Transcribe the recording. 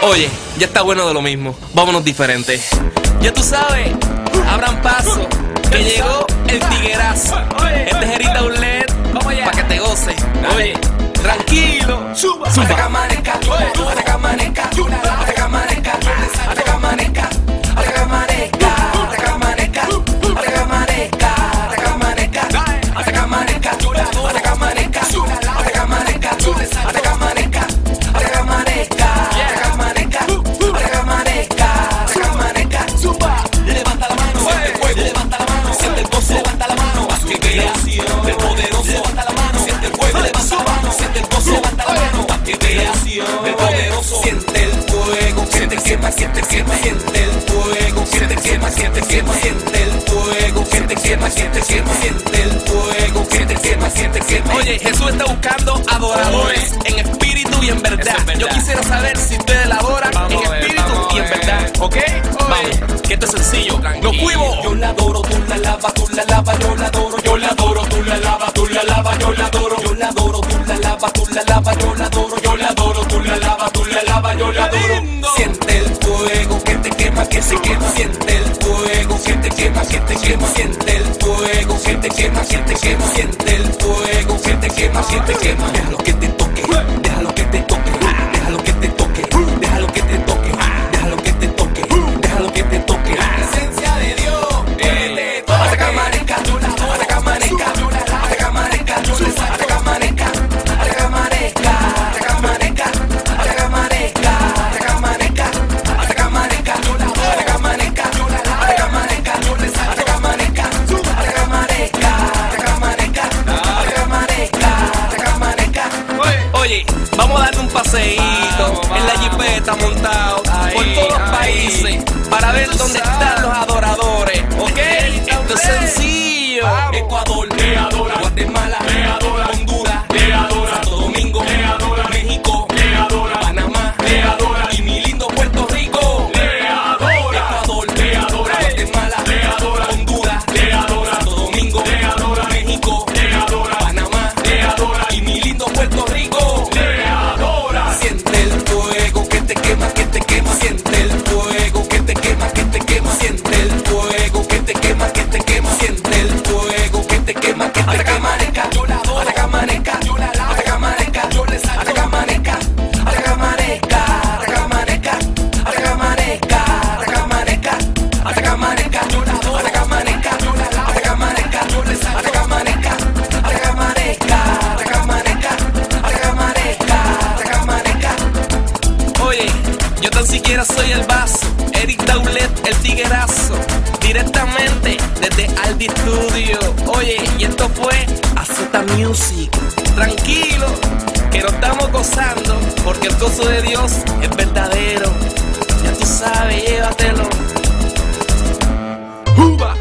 Oye, ya está bueno de lo mismo, vámonos diferente. Ya tú sabes, abran paso, que llegó el tiguerazo. Este es Eric Daulet, pa' que te goce. Oye, tranquilo, suba, hasta que amanezca, hasta que amanezca, hasta que amanezca, hasta que amanezca, hasta que amanezca, hasta que amanezca, hasta que amanezca, hasta que amanezca, hasta que amanezca, hasta que amanezca, hasta que amanezca, hasta que amanezca, hasta que amanezca. Siente el fuego, siente quema, siente quema, siente el fuego, siente quema, siente quema, siente el fuego, siente quema, siente quema. Oye, Jesús está buscando adoradores en espíritu y en verdad. Yo quisiera saber si ustedes elaboran en espíritu y en verdad, ¿ok? Vamos, que esto es sencillo, lo cuivo. Yo la adoro, tú la lavas, yo la adoro, tú la lavas, yo la adoro, tú la lavas, yo la adoro, tú la lavas, yo la adoro. Que se quema, siente el fuego, que te quema, que te quema, siente el fuego, que te quema, que te quema, siente el fuego, que te quema, que te quema. Déjalo que te toque, déjalo que te toque, déjalo que te toque, déjalo que te toque, déjalo que te toque, déjalo que te toque. La presencia de Dios, que te toque. Hasta que amanezca, hasta que amanezca, hasta que amanezca, hasta que amanezca, hasta que amanezca, hasta que amanezca, hasta que amanezca, hasta que amanezca, hasta que amanezca. Vamos a darle un paseíto en la jipeta montado por todos los países para ver dónde están los adoradores, ¿ok? Esto es sencillo. Ecuador te adora, Guatemala te adora, Honduras te adora, Santo Domingo te adora, México te adora, Panamá te adora y mi lindo Puerto Rico te adora. Ecuador te adora, Guatemala te adora, Honduras te adora, Santo Domingo te adora, México te adora, Panamá te adora y mi lindo Puerto Rico. Yo tan siquiera soy el vaso, Eric Daulet, el tiguerazo, directamente desde Aldi Studio. Oye, y esto fue Azuta Music. Tranquilo, que nos estamos gozando, porque el gozo de Dios es verdadero. Ya tú sabes, llévatelo. ¡Juba!